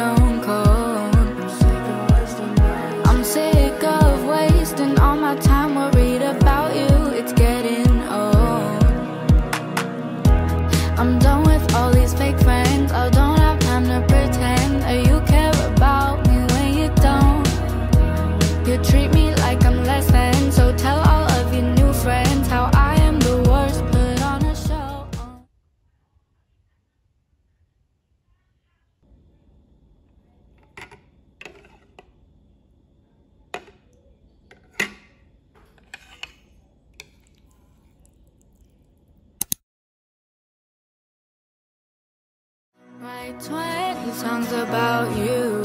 stone cold. I'm sick of wasting all my time worried about you, it's getting old. I'm done with all these fake friends, I don't have time to pretend that you care about me when you don't. You treat me like I'm less than, so tell all of your new friends how I am the worst, put on a show. Write 20 songs about you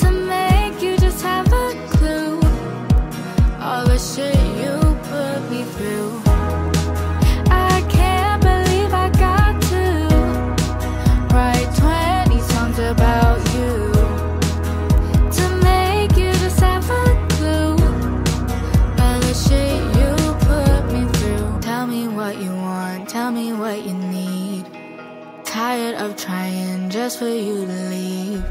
to make you just have a clue all the shit you put me through. I can't believe I got to write 20 songs about you to make you just have a clue all the shit you put me through. Tell me what you want, tell me what you need. Tired of trying just for you to leave.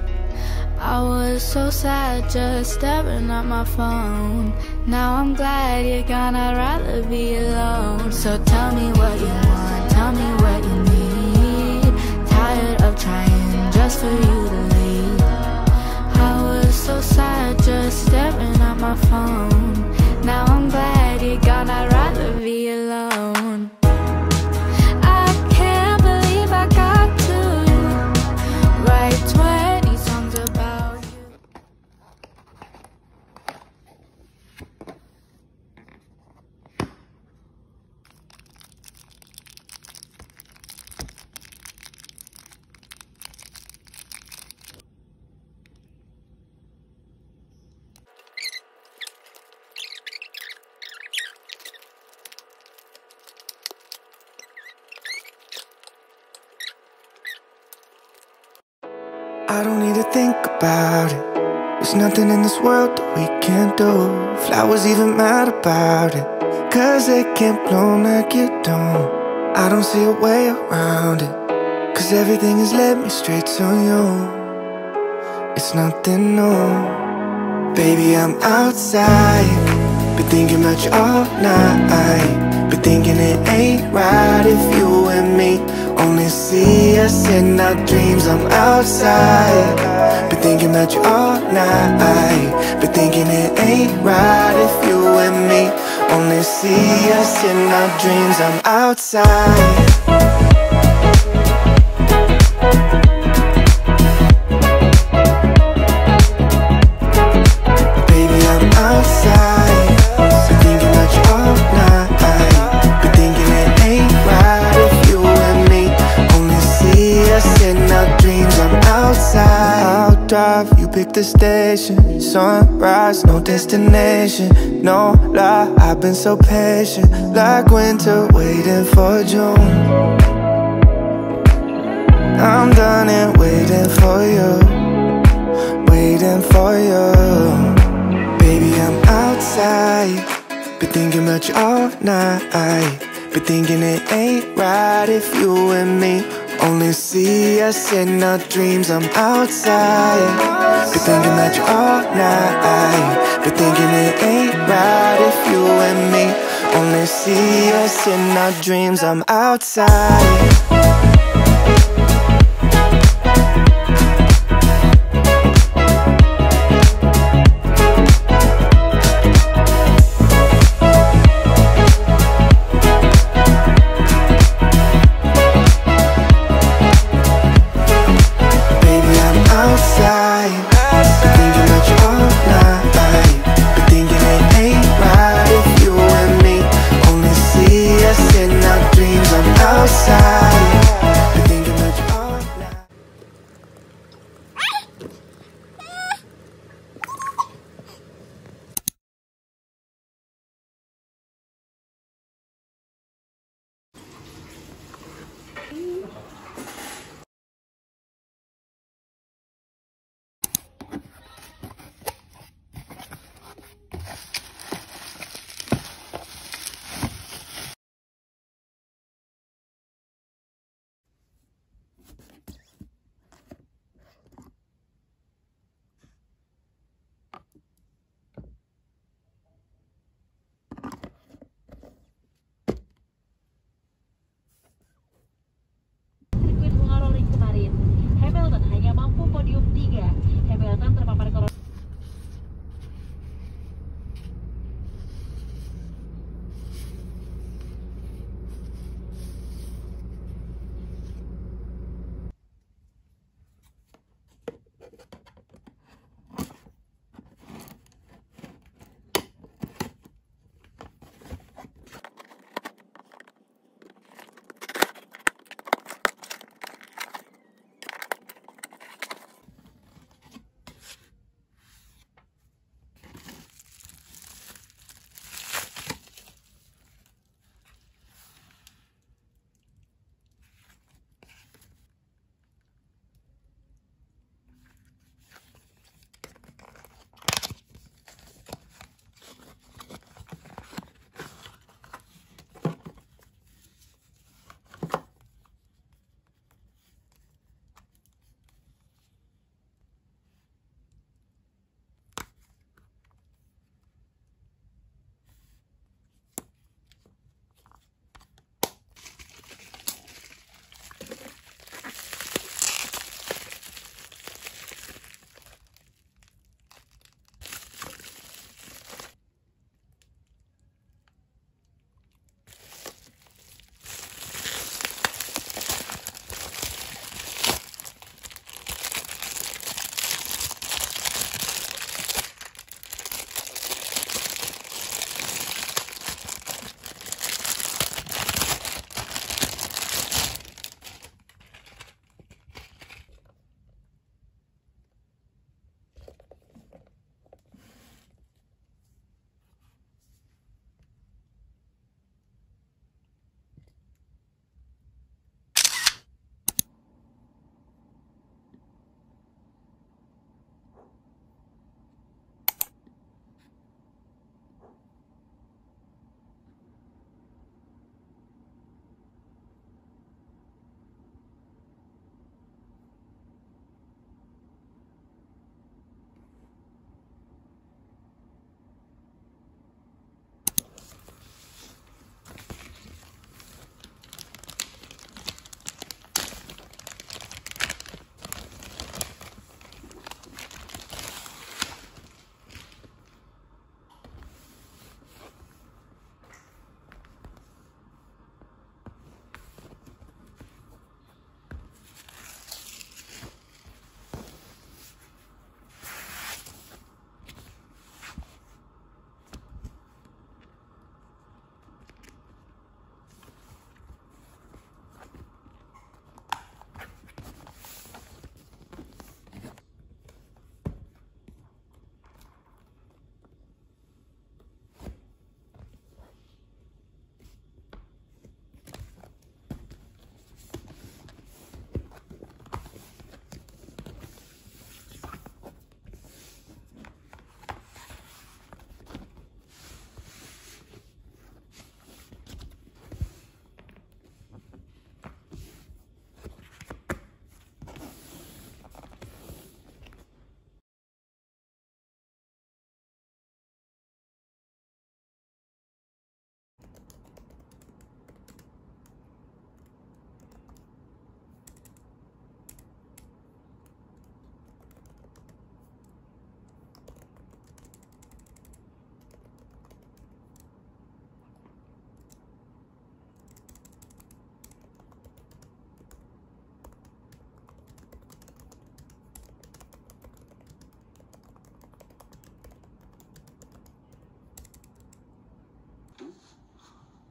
I was so sad just staring at my phone. Now I'm glad you're gone, I'd rather be alone. So tell me what you want, tell me what you need. Tired of trying just for you to leave. I was so sad just staring at my phone. Now I'm glad you're gone, I'd rather be alone. Write 20 songs about you. I don't need to think about it. There's nothing in this world that we can't do. Flowers even mad about it, cause they can't bloom like you don't. I don't see a way around it, cause everything has led me straight to you. It's nothing new. Baby, I'm outside, been thinking about you all night. Been thinking it ain't right if you and me only see us in our dreams. I'm outside, been thinking about you all night. Been thinking it ain't right if you and me only see us in our dreams. I'm outside. You pick the station, sunrise, no destination. No lie, I've been so patient, like winter waiting for June. I'm done and waiting for you, waiting for you. Baby, I'm outside, been thinking about you all night. Been thinking it ain't right if you and me only see us in our dreams. I'm outside, been thinking about you all night. Been thinking it ain't right if you and me only see us in our dreams. I'm outside. Outside, Podium 3, Hamilton terpapar corona.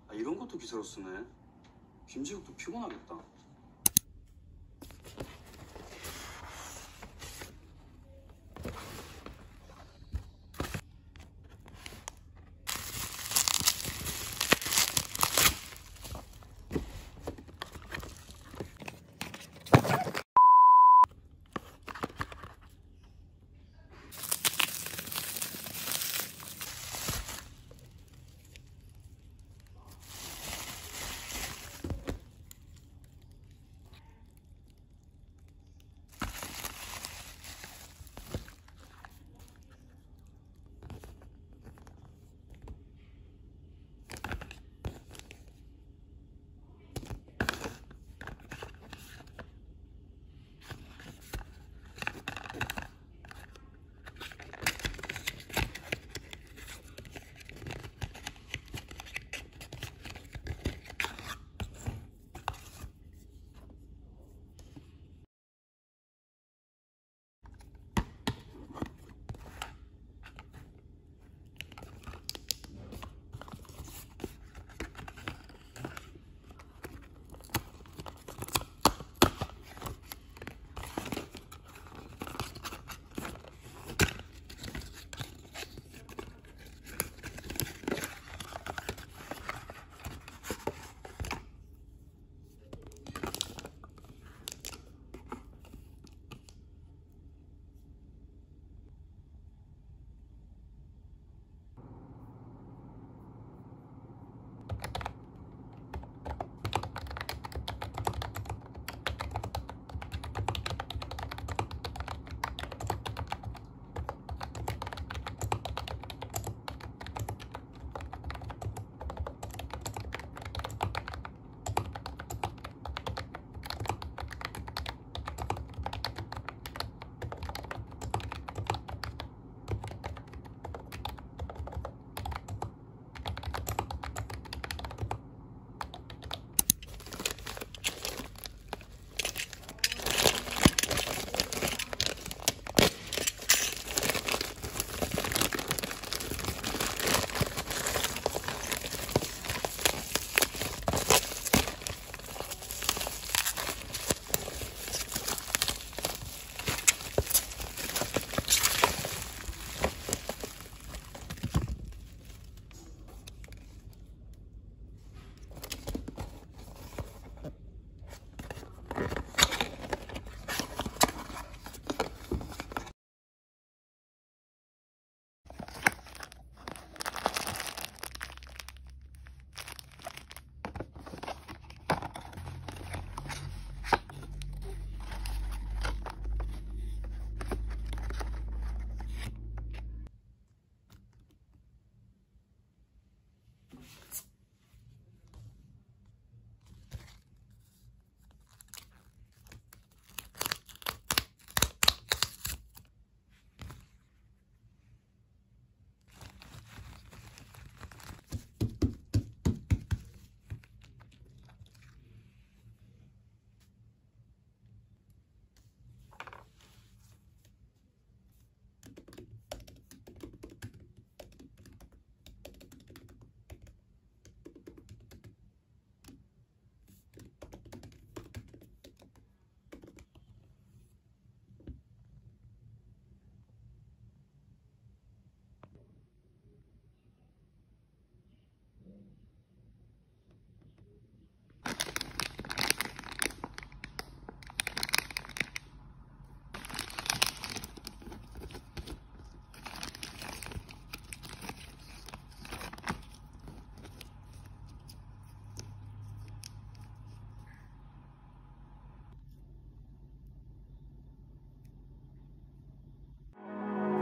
아, 이런 것도 기사로 쓰네. 김지욱도 피곤하겠다.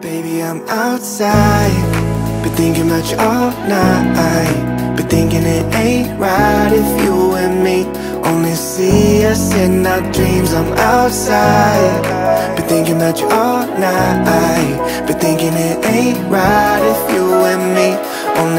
Baby, I'm outside, been thinking about you all night, been thinking it ain't right if you and me only see us in our dreams. I'm outside, been thinking about you all night, been thinking it ain't right if you and me only